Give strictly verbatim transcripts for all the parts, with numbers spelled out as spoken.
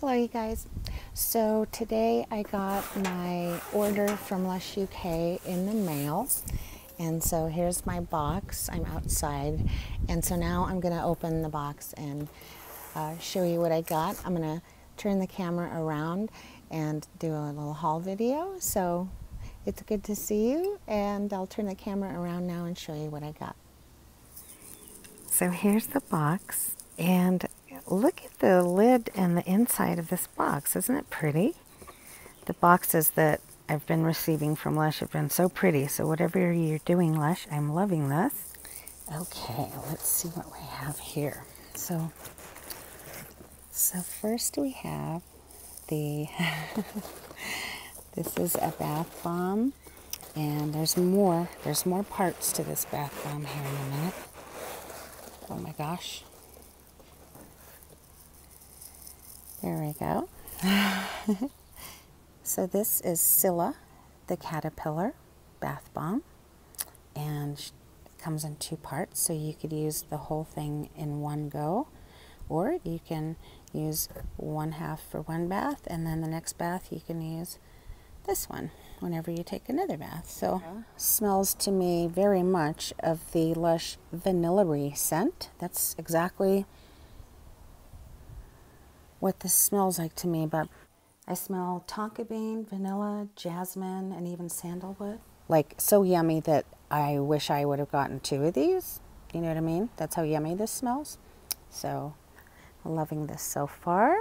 Hello you guys. So today I got my order from Lush U K in the mail, and so here's my box. I'm outside, and so now I'm gonna open the box and uh, show you what I got. I'm gonna turn the camera around and do a little haul video. So it's good to see you, and I'll turn the camera around now and show you what I got. So here's the box, and look at the lid and the inside of this box. Isn't it pretty? The boxes that I've been receiving from Lush have been so pretty. So whatever you're doing, Lush, I'm loving this. Okay, let's see what we have here. So, so first we have the, this is a bath bomb, and there's more, there's more parts to this bath bomb here in a minute. Oh my gosh. There we go. So this is Cilla, the caterpillar bath bomb, and it comes in two parts, so you could use the whole thing in one go, or you can use one half for one bath, and then the next bath you can use this one whenever you take another bath. So yeah. Smells to me very much of the Lush vanilla-y scent. That's exactly what this smells like to me, but I smell tonka bean, vanilla, jasmine, and even sandalwood. Like, so yummy that I wish I would have gotten two of these. You know what I mean? That's how yummy this smells. So, loving this so far.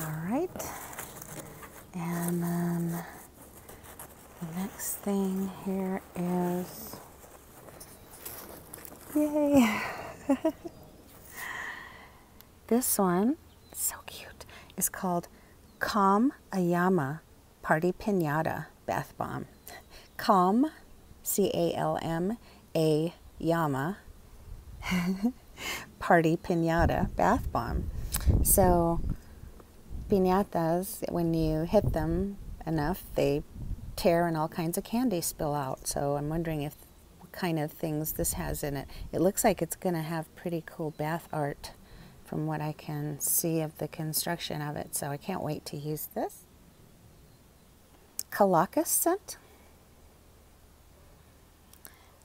All right. And then the next thing here is, yay. This one, so cute, is called Calm Ayama Party Piñata Bath Bomb. Calm, C A L M, Ayama Party Piñata Bath Bomb. So piñatas, when you hit them enough, they tear and all kinds of candy spill out. So I'm wondering if what kind of things this has in it. It looks like it's gonna have pretty cool bath art from what I can see of the construction of it, so I can't wait to use this. Calacas scent.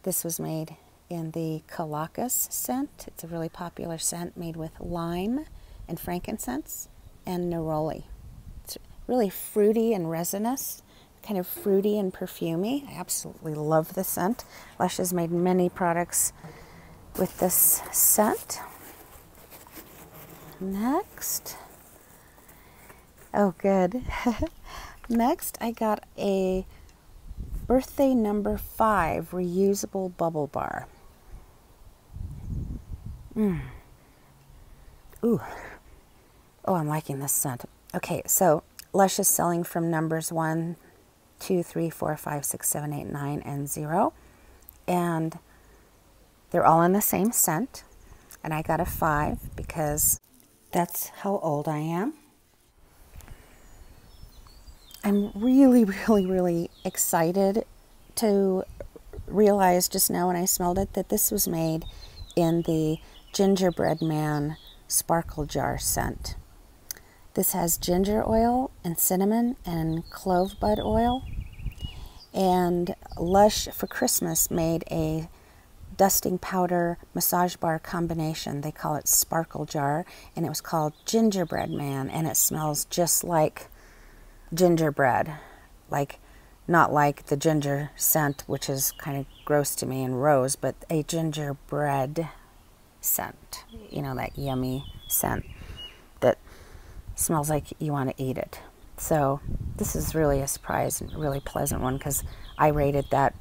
This was made in the Calacas scent. It's a really popular scent made with lime and frankincense and neroli. It's really fruity and resinous, kind of fruity and perfumey. I absolutely love the scent. Lush has made many products with this scent. Next, oh good. Next I got a birthday number five reusable bubble bar. Mm. Ooh. Oh, I'm liking this scent. Okay, so Lush is selling from numbers one, two, three, four, five, six, seven, eight, nine, and zero. And they're all in the same scent. And I got a five because that's how old I am. I'm really, really, really excited to realize just now when I smelled it that this was made in the Gingerbread Man Sparkle Jar scent. This has ginger oil and cinnamon and clove bud oil. And Lush for Christmas made a dusting powder massage bar combination. They call it Sparkle Jar, and it was called Gingerbread Man, and it smells just like gingerbread, like not like the ginger scent, which is kind of gross to me, and rose, but a gingerbread scent, you know, that yummy scent that smells like you want to eat it. So this is really a surprise and really pleasant one, because I rated that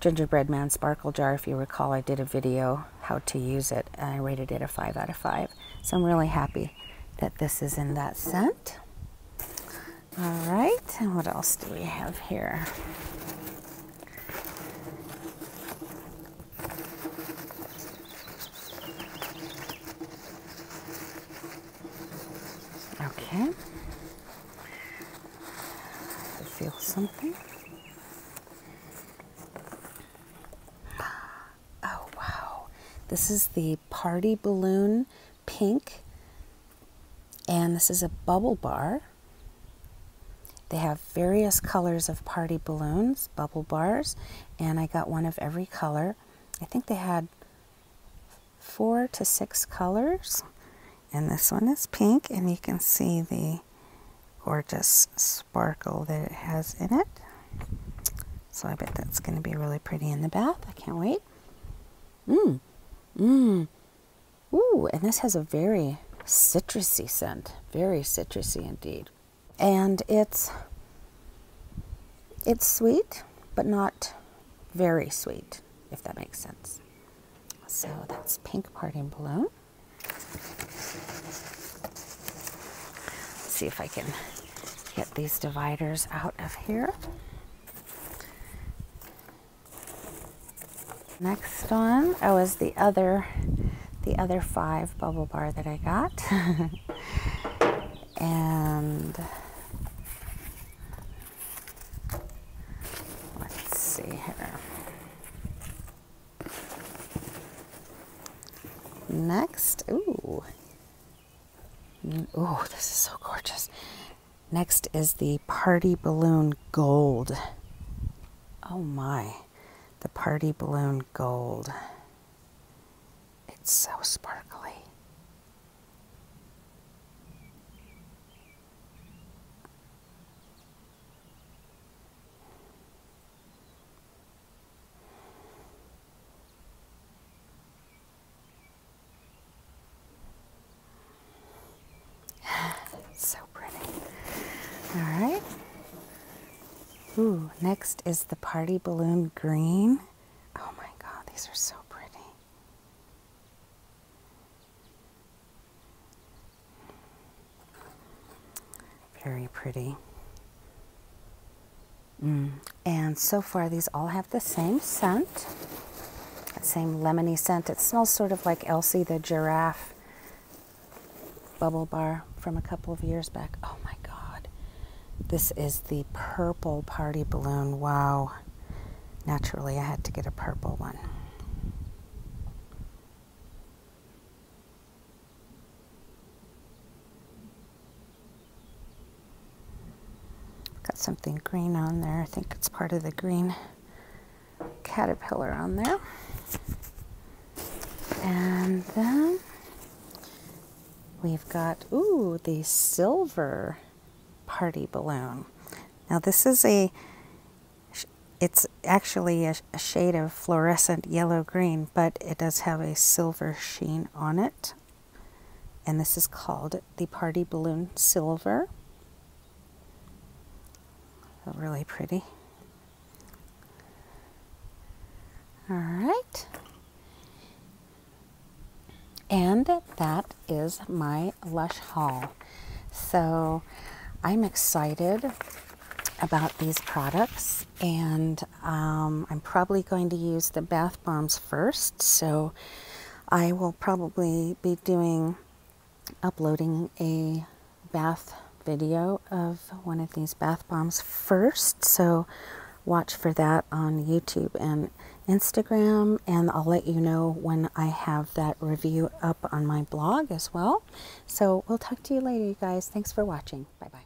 Gingerbread Man Sparkle Jar. If you recall, I did a video how to use it, and I rated it a five out of five. So I'm really happy that this is in that scent. All right, and what else do we have here? Okay. I feel something. This is the Party Balloon Pink And this is a bubble bar. They have various colors of party balloons, bubble bars, and I got one of every color. I think they had four to six colors. And this one is pink, and you can see the gorgeous sparkle that it has in it. So I bet that's going to be really pretty in the bath. I can't wait. Mmm. Mmm. Ooh, and this has a very citrusy scent. Very citrusy indeed. And it's, it's sweet, but not very sweet, if that makes sense. So that's pink party balloon. See if I can get these dividers out of here. Next one, oh, is the other, the other five bubble bar that I got. And let's see here. Next, ooh. Oh, this is so gorgeous. Next is the Party Balloon Gold. Oh my, the Party Balloon Gold. It's so sparkly. Ooh, next is the Party Balloon Green. Oh my God, these are so pretty. Very pretty. Mm. And so far, these all have the same scent, the same lemony scent. It smells sort of like Elsie the Giraffe bubble bar from a couple of years back. Oh my God. This is the purple party balloon. Wow. Naturally, I had to get a purple one. Got something green on there. I think it's part of the green caterpillar on there. And then we've got, ooh, the silver party balloon. Now this is a, it's actually a, a shade of fluorescent yellow green, but it does have a silver sheen on it. And this is called the Party Balloon Silver. So really pretty. All right. And that is my Lush haul. So I'm excited about these products, and um, I'm probably going to use the bath bombs first, so I will probably be doing, uploading a bath video of one of these bath bombs first, so watch for that on YouTube and Instagram, and I'll let you know when I have that review up on my blog as well. So we'll talk to you later, you guys. Thanks for watching. Bye-bye.